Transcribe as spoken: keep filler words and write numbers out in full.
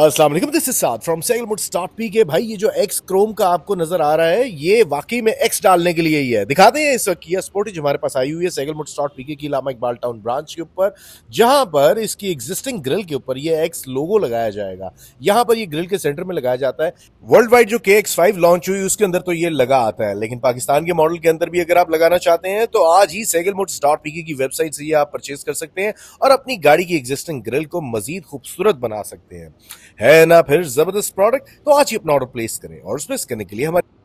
अस्सलाम वालेकुम, this is Saad from Sehgal motors dot P K. भाई ये जो एक्स क्रोम का आपको नजर आ रहा है ये वाकई में एक्स डालने के लिए ही है। दिखाते हैं इस वक्त किया स्पोर्टेज हमारे पास आई हुई है Sehgal motors dot P K की अलामा इकबाल टाउन ब्रांच के ऊपर, जहां पर इसकी एग्जिस्टिंग ग्रिल के ऊपर ये एक्स लोगो लगाया जाएगा। यहाँ पर ये ग्रिल के सेंटर में लगाया जाता है। वर्ल्ड वाइड जो के एक्स फाइव लॉन्च हुई उसके अंदर तो ये लगा आता है, लेकिन पाकिस्तान के मॉडल के अंदर भी अगर आप लगाना चाहते हैं तो आज ही Sehgal motors dot P K की वेबसाइट से ये आप परचेज कर सकते हैं और अपनी गाड़ी की एग्जिस्टिंग ग्रिल को मजीद खूबसूरत बना सकते हैं। है ना फिर जबरदस्त प्रोडक्ट, तो आज ही अपना ऑर्डर प्लेस करें और उसमें करने के लिए हमारे